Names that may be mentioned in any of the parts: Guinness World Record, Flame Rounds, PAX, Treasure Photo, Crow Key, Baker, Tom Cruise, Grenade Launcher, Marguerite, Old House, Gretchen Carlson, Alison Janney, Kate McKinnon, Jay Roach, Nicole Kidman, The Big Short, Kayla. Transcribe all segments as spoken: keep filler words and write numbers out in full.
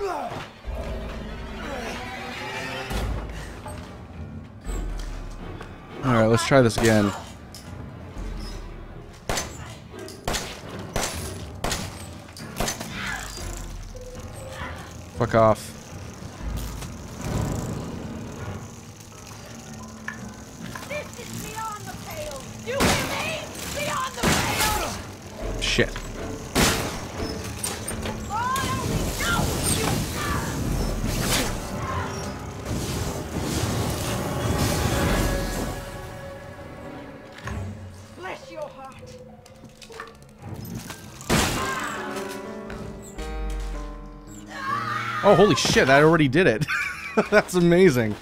Alright, let's try this again. Fuck off. Shit. Bless your heart. Oh, holy shit, I already did it. That's amazing.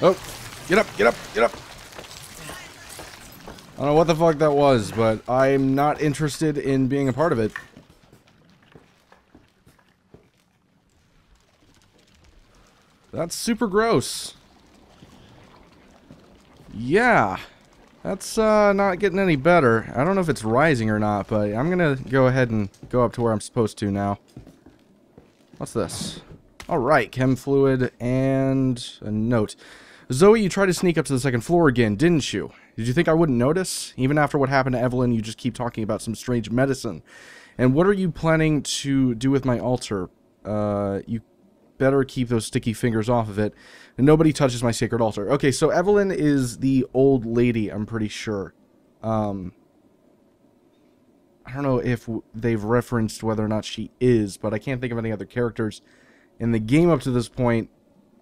Oh, get up, get up, get up. I don't know what the fuck that was, but I'm not interested in being a part of it. That's super gross. Yeah. That's uh, not getting any better. I don't know if it's rising or not, but I'm gonna go ahead and go up to where I'm supposed to now. What's this? Alright, chem fluid and a note. Zoe, you tried to sneak up to the second floor again, didn't you? Did you think I wouldn't notice? Even after what happened to Evelyn, you just keep talking about some strange medicine. And what are you planning to do with my altar? Uh, you better keep those sticky fingers off of it. And nobody touches my sacred altar. Okay, so Evelyn is the old lady, I'm pretty sure. Um, I don't know if they've referenced whether or not she is, but I can't think of any other characters in the game up to this point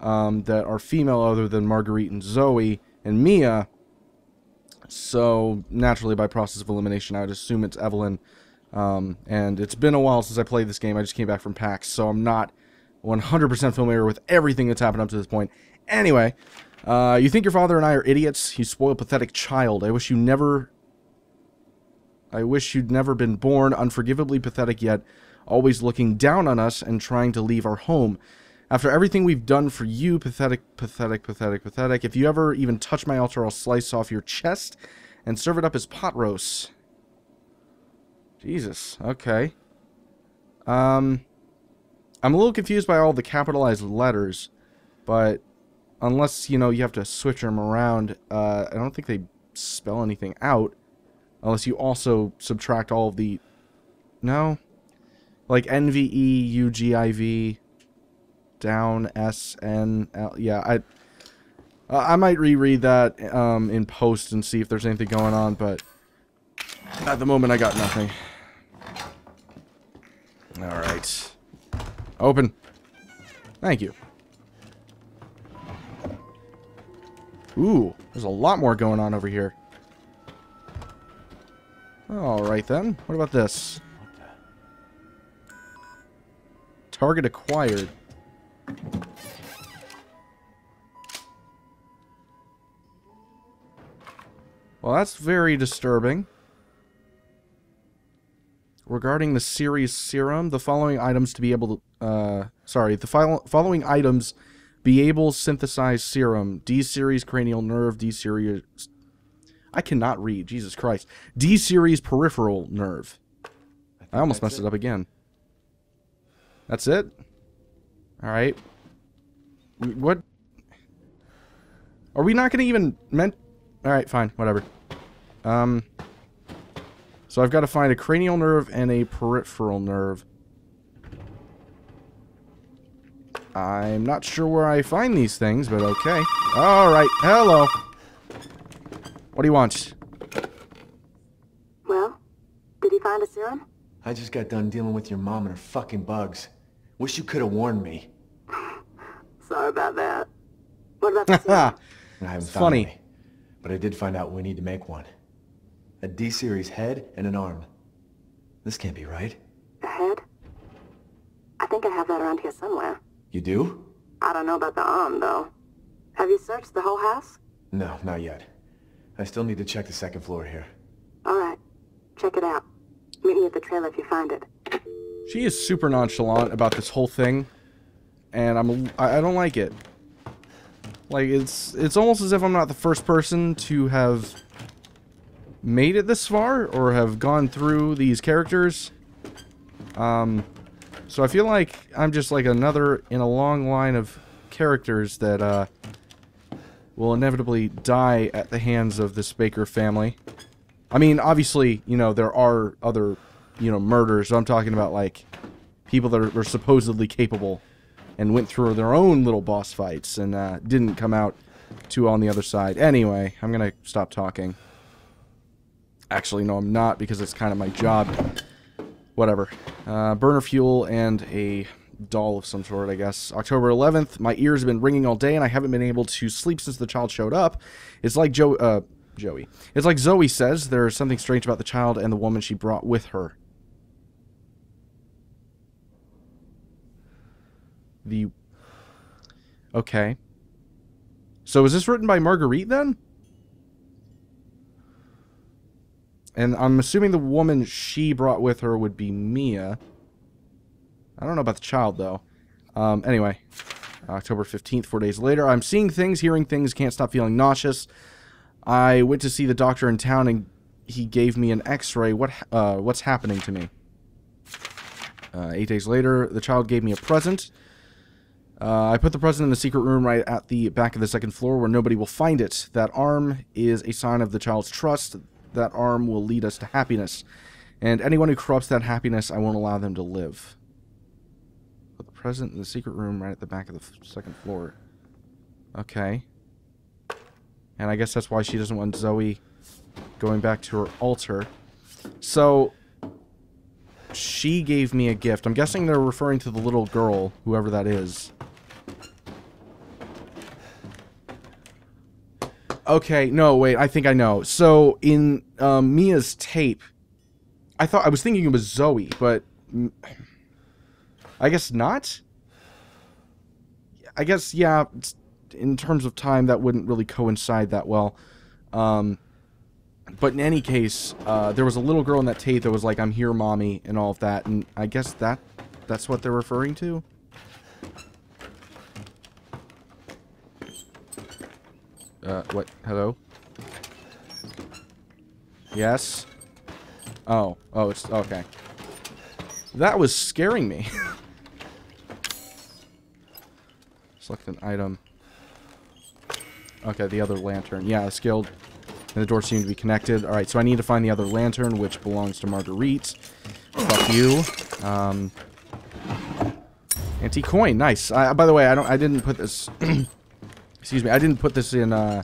um, that are female other than Marguerite and Zoe and Mia. So, naturally, by process of elimination, I would assume it's Evelyn. Um, and it's been a while since I played this game. I just came back from PAX, so I'm not one hundred percent familiar with everything that's happened up to this point. Anyway, uh, you think your father and I are idiots? You spoiled, pathetic child. I wish you never... I wish you'd never been born, unforgivably pathetic yet, always looking down on us and trying to leave our home. After everything we've done for you, pathetic, pathetic, pathetic, pathetic. If you ever even touch my altar, I'll slice off your chest and serve it up as pot roast. Jesus, okay. Um, I'm a little confused by all the capitalized letters, but unless, you know, you have to switch them around, uh, I don't think they spell anything out. Unless you also subtract all of the... No? Like N V E U G I V... down S N L. Yeah, I uh, I might reread that um, in post and see if there's anything going on, but at the moment I got nothing. All right, open. Thank you. Ooh, there's a lot more going on over here. All right then. What about this? Target acquired. Well, that's very disturbing. Regarding the series serum, the following items to be able to... Uh, sorry, the fol following items be able to synthesize serum. D-series cranial nerve, D-series... I cannot read, Jesus Christ. D-series peripheral nerve. I, I almost messed it. it up again. That's it? Alright. What? Are we not gonna even... meant? Alright, fine, whatever. Um, so I've got to find a cranial nerve and a peripheral nerve. I'm not sure where I find these things, but okay. Alright, hello. What do you want? Well, did he find a serum? I just got done dealing with your mom and her fucking bugs. Wish you could have warned me. Sorry about that. What about the serum? I haven't it's found funny. Any. But I did find out we need to make one. A D-series head and an arm. This can't be right. A head? I think I have that around here somewhere. You do? I don't know about the arm, though. Have you searched the whole house? No, not yet. I still need to check the second floor here. Alright. Check it out. Meet me at the trailer if you find it. She is super nonchalant about this whole thing. And I'm, I don't like it. Like, it's it's almost as if I'm not the first person to have made it this far or have gone through these characters. Um, so I feel like I'm just like another in a long line of characters that uh, will inevitably die at the hands of this Baker family. I mean, obviously, you know, there are other, you know, murders. So I'm talking about, like, people that are, were supposedly capable and went through their own little boss fights and uh, didn't come out too on the other side. Anyway, I'm going to stop talking. Actually, no, I'm not, because it's kind of my job. Whatever. Uh, burner fuel and a doll of some sort, I guess. October eleventh. My ears have been ringing all day, and I haven't been able to sleep since the child showed up. It's like Joe... Uh, Joey. It's like Zoe says, there's something strange about the child and the woman she brought with her. The... Okay. So is this written by Marguerite, then? And I'm assuming the woman she brought with her would be Mia. I don't know about the child, though. Um, anyway. October fifteenth, four days later. I'm seeing things, hearing things, can't stop feeling nauseous. I went to see the doctor in town, and he gave me an x-ray. What, uh, what's happening to me? Uh, eight days later, the child gave me a present. Uh, I put the present in the secret room right at the back of the second floor where nobody will find it. That arm is a sign of the child's trust. That arm will lead us to happiness. And anyone who corrupts that happiness, I won't allow them to live. Put the present in the secret room right at the back of the second floor. Okay. And I guess that's why she doesn't want Zoe going back to her altar. So, she gave me a gift. I'm guessing they're referring to the little girl, whoever that is. Okay, no, wait, I think I know. So, in um, Mia's tape, I thought, I was thinking it was Zoe, but I guess not? I guess, yeah... It's, in terms of time, that wouldn't really coincide that well. Um, but in any case, uh, there was a little girl in that tape that was like, I'm here, mommy, and all of that. And I guess that that's what they're referring to? Uh, what? Hello? Yes? Oh. Oh, it's... Okay. That was scaring me. Select an item. Okay, the other lantern. Yeah, the scaled and the door seem to be connected. Alright, so I need to find the other lantern, which belongs to Marguerite. Fuck you. Um, antique coin, nice. I, by the way, I don't I didn't put this excuse me, I didn't put this in uh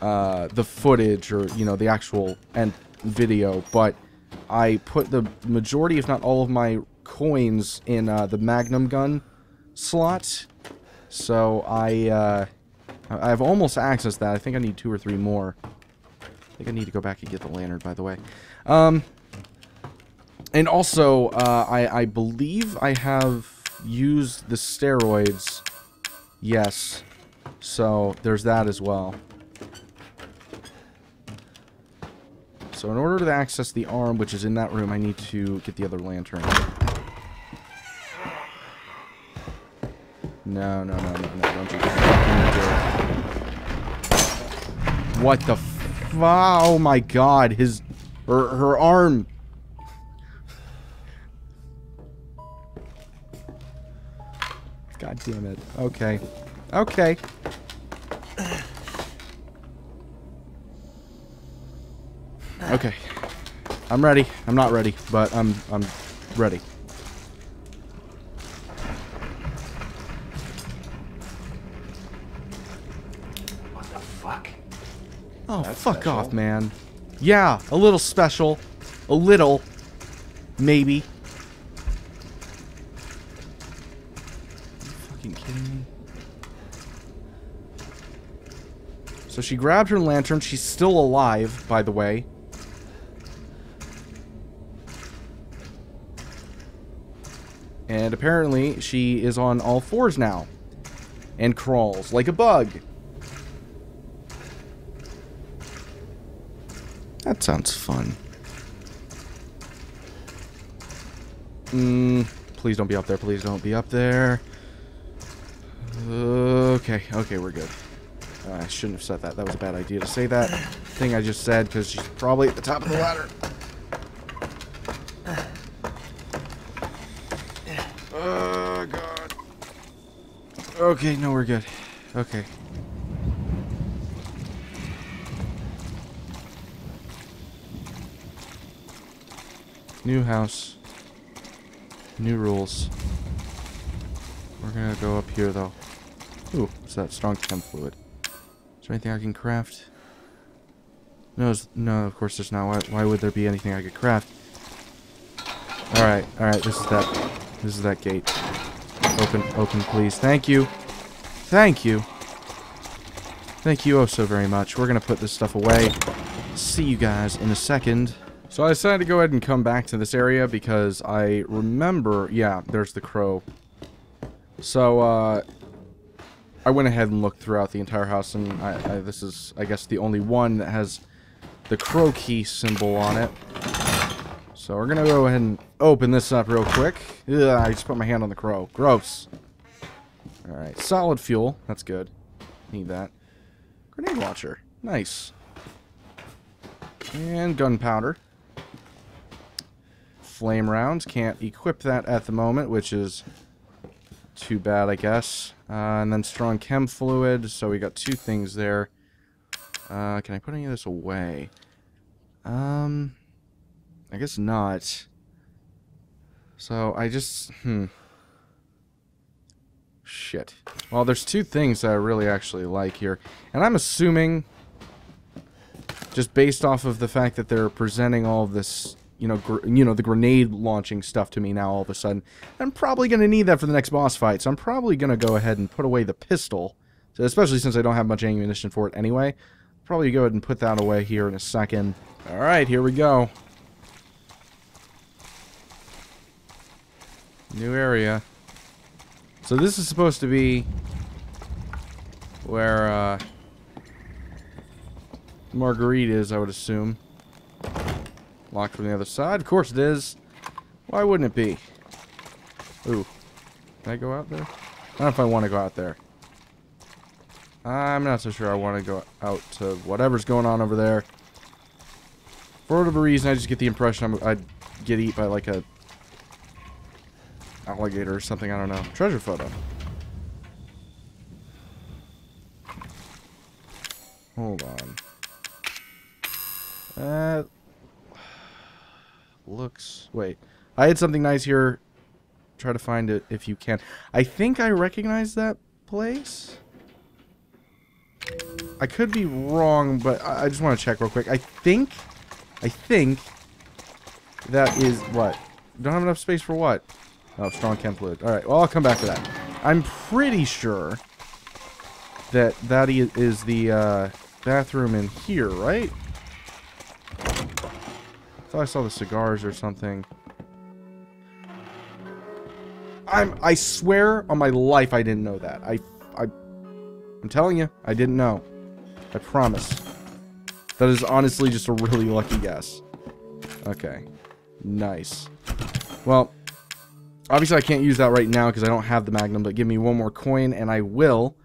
uh the footage or, you know, the actual end video, but I put the majority, if not all of my coins in uh the magnum gun slot. So I uh I've almost accessed that. I think I need two or three more. I think I need to go back and get the lantern, by the way. Um, and also, uh, I, I believe I have used the steroids. Yes. So, there's that as well. So, in order to access the arm, which is in that room, I need to get the other lantern. No, no, no, no, no, don't do that. What the f- Oh my god, his- her- her arm! God damn it. Okay. Okay. Okay. I'm ready. I'm not ready, but I'm- I'm ready. Oh, that's fuck special. Off, man. Yeah, a little special. A little. Maybe. Are you fucking kidding me? So she grabbed her lantern. She's still alive, by the way. And apparently, she is on all fours now. And crawls like a bug. That sounds fun. Mm, please don't be up there. Please don't be up there. Okay. Okay, we're good. I shouldn't have said that. That was a bad idea to say that thing I just said, because she's probably at the top of the ladder. Oh, God. Okay, no, we're good. Okay. New house. New rules. We're gonna go up here, though. Ooh, what's that? Strong chem fluid. Is there anything I can craft? No, no, of course there's not. Why, why would there be anything I could craft? Alright, alright, this is that. This is that gate. Open, open, please. Thank you. Thank you. Thank you oh so very much. We're gonna put this stuff away. See you guys in a second. So I decided to go ahead and come back to this area because I remember... Yeah, there's the crow. So, uh... I went ahead and looked throughout the entire house, and I, I, this is, I guess, the only one that has the Crow Key symbol on it. So we're gonna go ahead and open this up real quick. Ugh, I just put my hand on the crow. Gross. Alright, solid fuel. That's good. Need that. Grenade launcher. Nice. And gunpowder. Flame rounds. Can't equip that at the moment, which is too bad, I guess. Uh, and then strong chem fluid. So we got two things there. Uh, can I put any of this away? Um, I guess not. So I just... Hmm. Shit. Well, there's two things that I really actually like here. And I'm assuming... just based off of the fact that they're presenting all of this, you know, gr you know, the grenade launching stuff to me now all of a sudden. I'm probably going to need that for the next boss fight, so I'm probably going to go ahead and put away the pistol. So especially since I don't have much ammunition for it anyway. Probably go ahead and put that away here in a second. Alright, here we go. New area. So this is supposed to be where, uh... Marguerite is, I would assume. Locked from the other side. Of course it is. Why wouldn't it be? Ooh. Can I go out there? I don't know if I want to go out there. I'm not so sure I want to go out to whatever's going on over there. For whatever reason, I just get the impression I'm, I'd get eaten by like a alligator or something. I don't know. Treasure photo. Hold on. Uh, looks... Wait. I had something nice here. Try to find it if you can. I think I recognize that place. I could be wrong, but I, I just want to check real quick. I think... I think... That is... What? Don't have enough space for what? Oh, strong chem fluid. Alright, well, I'll come back to that. I'm pretty sure that that is the uh, bathroom in here, right? I thought I saw the cigars or something. I'm, I swear on my life I didn't know that. I, I, I'm telling you, I didn't know. I promise. That is honestly just a really lucky guess. Okay. Nice. Well, obviously I can't use that right now because I don't have the Magnum, but give me one more coin and I will.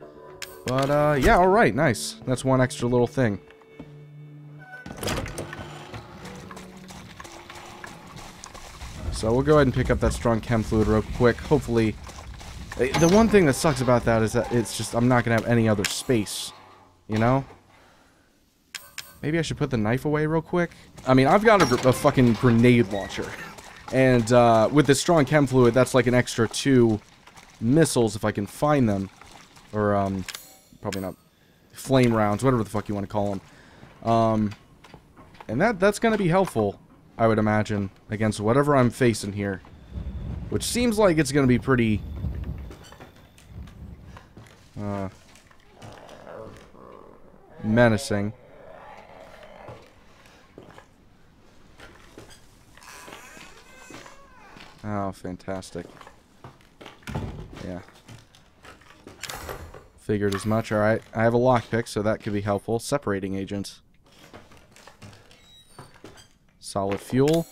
But, uh, yeah, alright, nice. That's one extra little thing. So we'll go ahead and pick up that strong chem fluid real quick. Hopefully, the one thing that sucks about that is that it's just, I'm not going to have any other space, you know? Maybe I should put the knife away real quick. I mean, I've got a, a fucking grenade launcher. And uh, with the strong chem fluid, that's like an extra two missiles if I can find them. Or, um, probably not. Flame rounds, whatever the fuck you want to call them. Um, and that that's going to be helpful, I would imagine, against whatever I'm facing here. Which seems like it's going to be pretty... Uh... menacing. Oh, fantastic. Yeah. Figured as much. Alright, I have a lockpick, so that could be helpful. Separating agents. Solid fuel.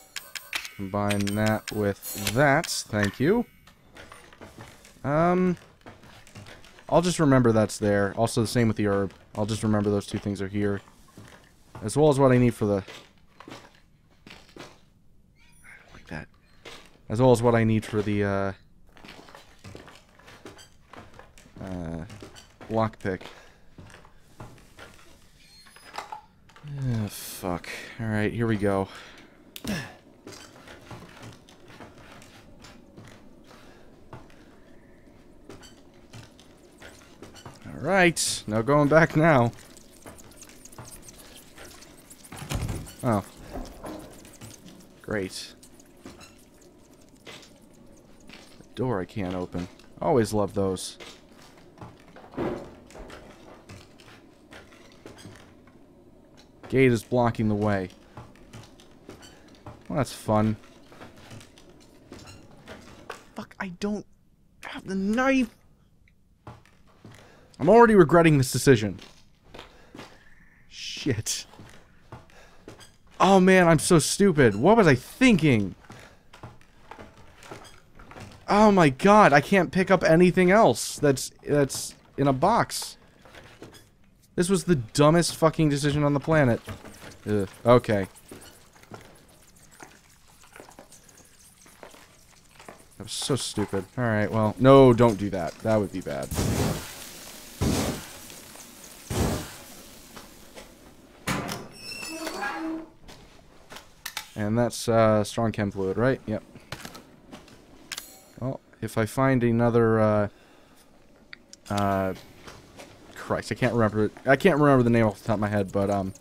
Combine that with that. Thank you. Um, I'll just remember that's there. Also the same with the herb. I'll just remember those two things are here, as well as what I need for the like that, as well as what I need for the uh, uh, lockpick. Oh, fuck. All right, here we go. Right, no going back now. Oh. Great. A door I can't open. Always love those. Gate is blocking the way. Well, that's fun. Fuck, I don't have the knife! I'm already regretting this decision. Shit. Oh man, I'm so stupid. What was I thinking? Oh my god, I can't pick up anything else that's that's in a box. This was the dumbest fucking decision on the planet. Ugh, okay. That was so stupid. Alright, well, no, don't do that. That would be bad. And that's uh, strong chem fluid, right? Yep. Well, if I find another, uh, uh, Christ, I can't remember it. I can't remember the name off the top of my head, but um,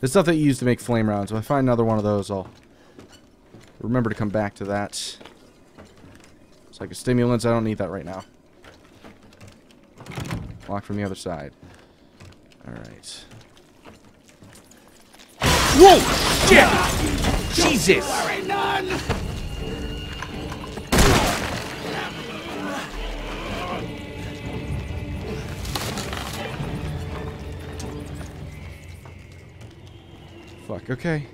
the stuff that you use to make flame rounds. If I find another one of those, I'll remember to come back to that. It's like a stimulant. I don't need that right now. Lock from the other side. All right. Whoa! Shit! Jesus! Fuck, okay.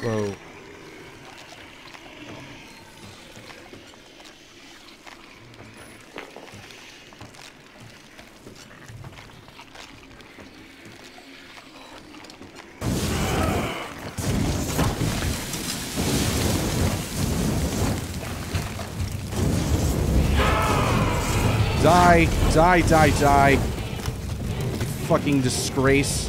Whoa. Die, die, die, die. You fucking disgrace.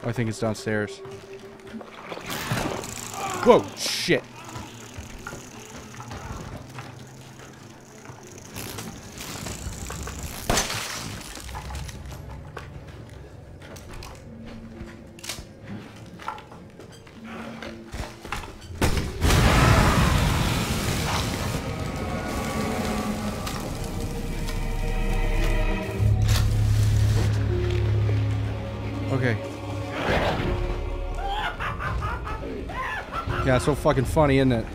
I think it's downstairs. Whoa, shit. Okay. Yeah, it's so fucking funny, isn't it?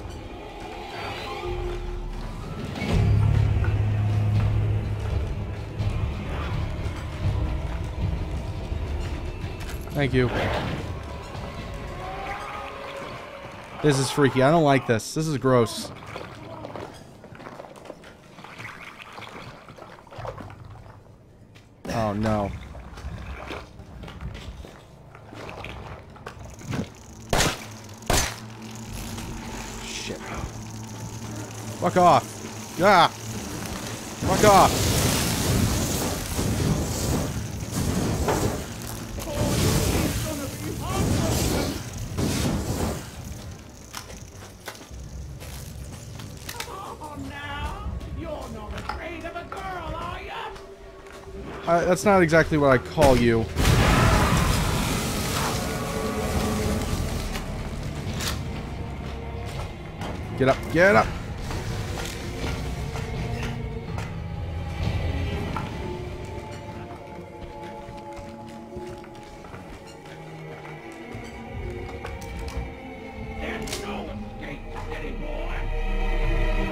Thank you. This is freaky. I don't like this. This is gross. Oh, no. Fuck off. Ah. Fuck off. Come on now. You're not afraid of a girl, are you? Uh, that's not exactly what I call you. Get up, get up.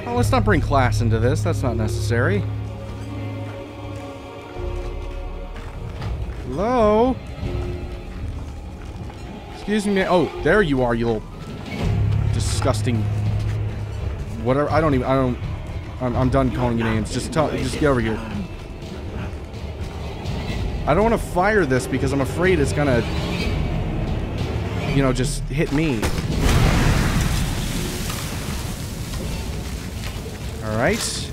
Well, let's not bring class into this. That's not necessary. Hello? Excuse me. Oh, there you are, you little disgusting whatever. I don't even I don't I'm, I'm done calling you names. Just tell just get over here. I don't want to fire this because I'm afraid it's gonna, you know, just hit me. All right.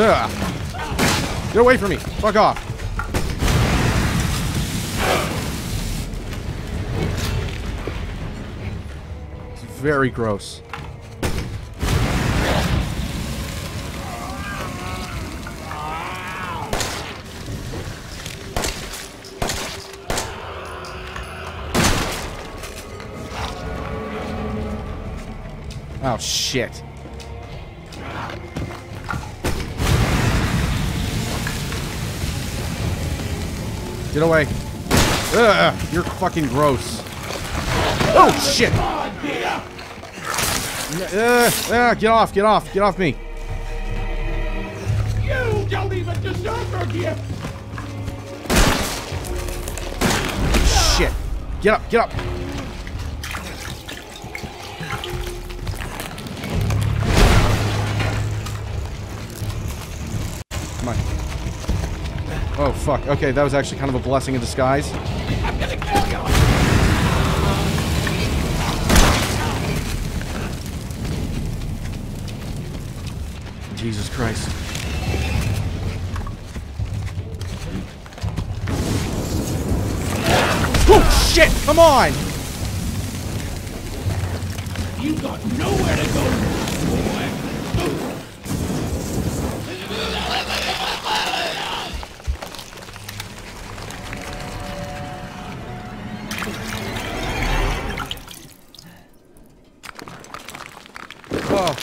Ugh. Get away from me. Fuck off. It's very gross. Oh, shit. Get away. Ugh, you're fucking gross. Oh, shit. Uh, uh, get off, get off, get off me. You don't even deserve her gift. Shit. Get up, get up. Come on. Oh, fuck. Okay, that was actually kind of a blessing in disguise. I'm gonna kill you. Jesus Christ. Oh, shit! Come on! You got nowhere to go, boy. Oh.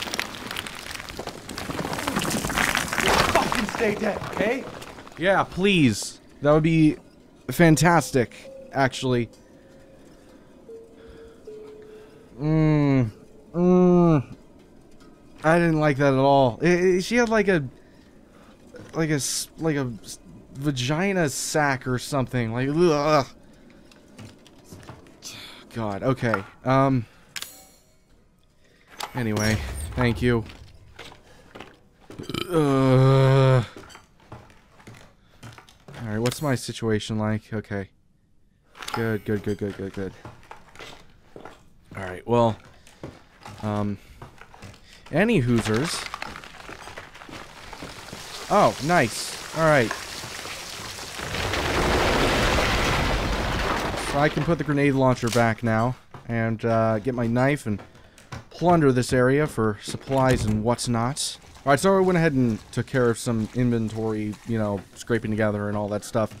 Fucking stay dead, okay? Yeah, please. That would be fantastic, actually. Mmm. Mmm. I didn't like that at all. It, it, she had like a, like a, like a vagina sack or something. Like, ugh. God. Okay. Um. Anyway, thank you. Uh, Alright, what's my situation like? Okay. Good, good, good, good, good, good. Alright, well... Um... Any Hoosers... Oh, nice. Alright. So I can put the grenade launcher back now. And, uh, get my knife and... plunder this area for supplies and what's not. Alright, so I went ahead and took care of some inventory, you know, scraping together and all that stuff.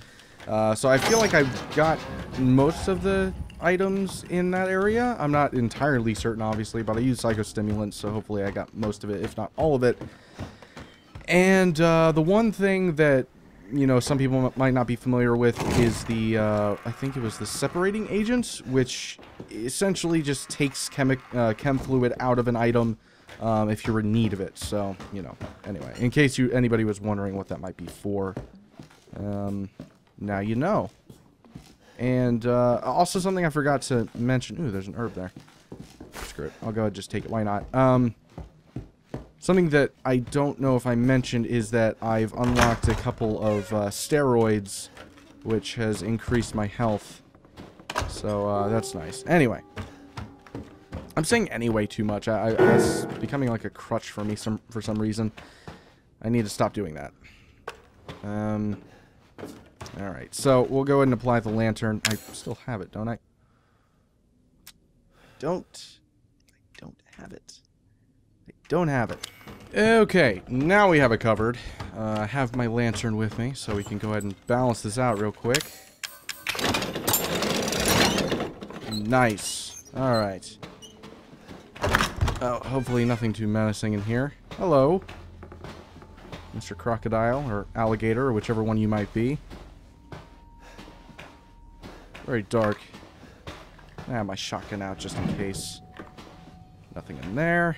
Uh, so I feel like I got most of the items in that area. I'm not entirely certain, obviously, but I used psychostimulants, so hopefully I got most of it, if not all of it. And uh, the one thing that, you know, some people might not be familiar with is the, uh, I think it was the separating agent, which essentially just takes chemi uh, chem fluid out of an item um, if you're in need of it. So, you know, anyway, in case you anybody was wondering what that might be for, um, now you know. And uh, also something I forgot to mention. Ooh, there's an herb there. Screw it. I'll go ahead and just take it. Why not? Um... Something that I don't know if I mentioned is that I've unlocked a couple of uh, steroids, which has increased my health. So, uh, that's nice. Anyway. I'm saying anyway too much. I, I, it's becoming like a crutch for me some, for some reason. I need to stop doing that. Um, Alright, so we'll go ahead and apply the lantern. I still have it, don't I? Don't. I don't have it. Don't have it. Okay, now we have it covered. Uh, I have my lantern with me, so we can go ahead and balance this out real quick. Nice. Alright. Oh, hopefully nothing too menacing in here. Hello, Mister Crocodile, or Alligator, or whichever one you might be. Very dark. I have my shotgun out just in case. Nothing in there.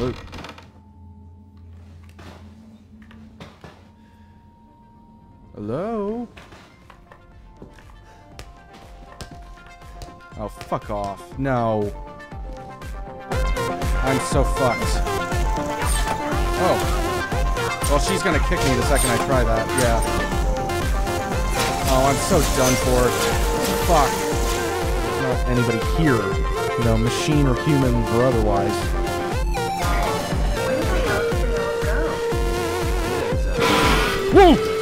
Ooh. Hello? Oh, fuck off. No. I'm so fucked. Oh. Well, she's gonna kick me the second I try that. Yeah. Oh, I'm so done for. Fuck. There's not anybody here. You know, machine or human or otherwise. Whoa!